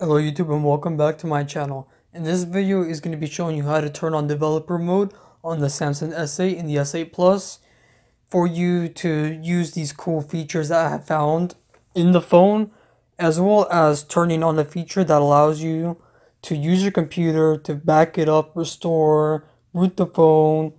Hello YouTube and welcome back to my channel. And this video is going to be showing you how to turn on developer mode on the Samsung S8 and the S8 Plus for you to use these cool features that I have found in the phone, as well as turning on the feature that allows you to use your computer to back it up, restore, root the phone,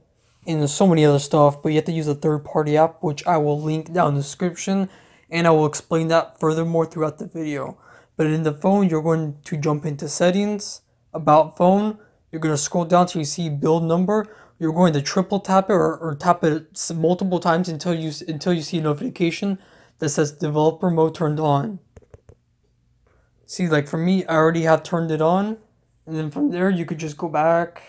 and so many other stuff. But you have to use a third-party app, which I will link down in the description, and I will explain that furthermore throughout the video. But in the phone, you're going to jump into settings, about phone, you're going to scroll down till you see build number, you're going to triple tap it or tap it multiple times until you see a notification that says developer mode turned on. See, like for me, I already have turned it on, and then from there you could just go back,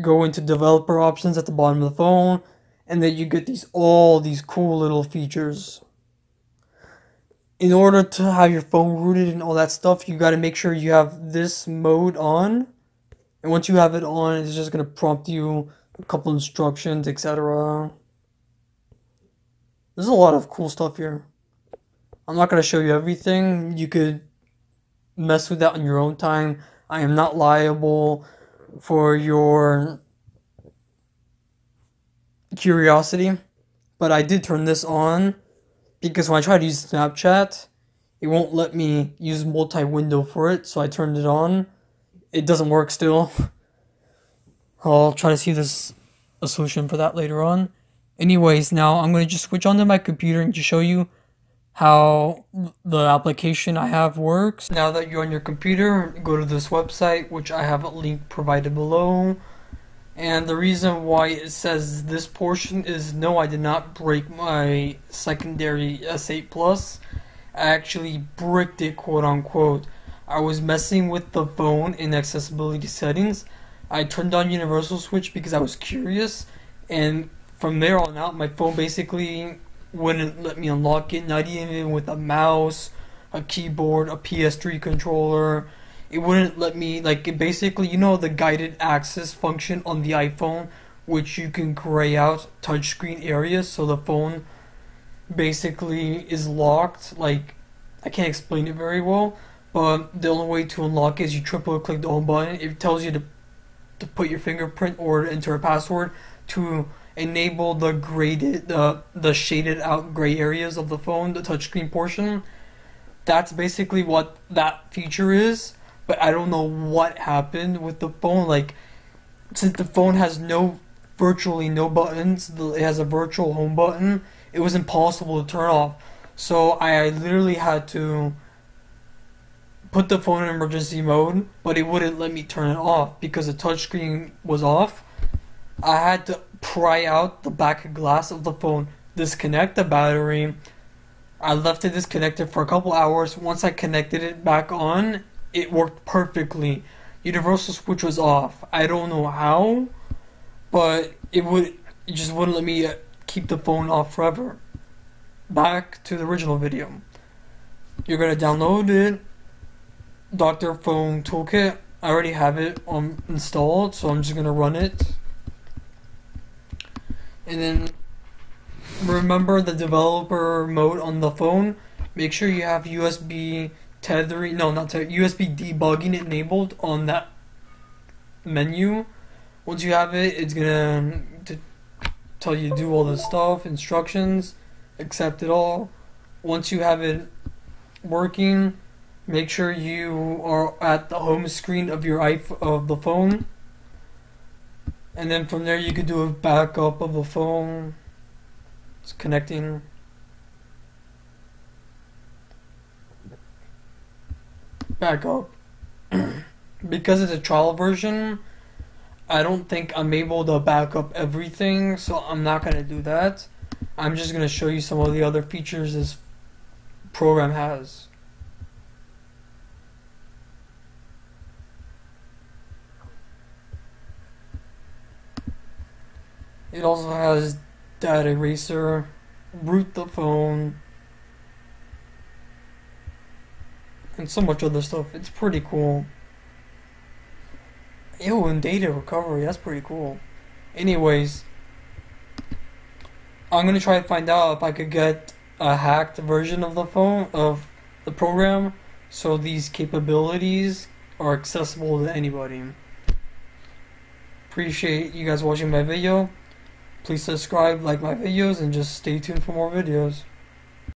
go into developer options at the bottom of the phone, and then you get all these cool little features. In order to have your phone rooted and all that stuff, you got to make sure you have this mode on. And once you have it on, it's just going to prompt you a couple instructions, etc. There's a lot of cool stuff here. I'm not going to show you everything. You could mess with that on your own time. I am not liable for your curiosity. But I did turn this on, because when I try to use Snapchat, it won't let me use multi-window for it, so I turned it on. It doesn't work still. I'll try to see a solution for that later on. Anyways, now I'm going to just switch onto my computer and just show you how the application I have works. Now that you're on your computer, go to this website, which I have a link provided below. And the reason why it says this portion is no, I did not break my secondary S8 Plus. I actually bricked it, quote unquote. I was messing with the phone in accessibility settings. I turned on universal switch because I was curious, and from there on out my phone basically wouldn't let me unlock it, not even with a mouse, a keyboard, a PS3 controller. It wouldn't let me, like, it basically, you know, the guided access function on the iPhone, which you can gray out touchscreen areas, so the phone basically is locked. Like, I can't explain it very well, but the only way to unlock it is you triple click the home button. It tells you to put your fingerprint or enter a password to enable the graded, the shaded out gray areas of the phone, the touchscreen portion. That's basically what that feature is. But I don't know what happened with the phone. Like, since the phone has virtually no buttons, it has a virtual home button, it was impossible to turn off. So I literally had to put the phone in emergency mode, but it wouldn't let me turn it off because the touchscreen was off. I had to pry out the back glass of the phone, disconnect the battery. I left it disconnected for a couple hours. Once I connected it back on, it worked perfectly. Universal switch was off. I don't know how, but it just wouldn't let me keep the phone off forever. Back to the original video. You're gonna download it, Dr. Phone Toolkit. I already have it installed, so I'm just gonna run it. And then remember the developer mode on the phone. Make sure you have USB tethering, no, not tethering, USB debugging enabled on that menu. Once you have it, it's gonna tell you to do all this stuff, instructions, accept it all. Once you have it working, make sure you are at the home screen of your the phone, and then from there you could do a backup of the phone. It's connecting. Back up. Because it's a trial version, I don't think I'm able to back up everything, so I'm not going to do that. I'm just going to show you some of the other features this program has. It also has data eraser, root the phone, and so much other stuff. It's pretty cool. Ew, and data recovery, that's pretty cool. Anyways, I'm gonna try to find out if I could get a hacked version of the phone, of the program, so these capabilities are accessible to anybody. Appreciate you guys watching my video. Please subscribe, like my videos, and just stay tuned for more videos.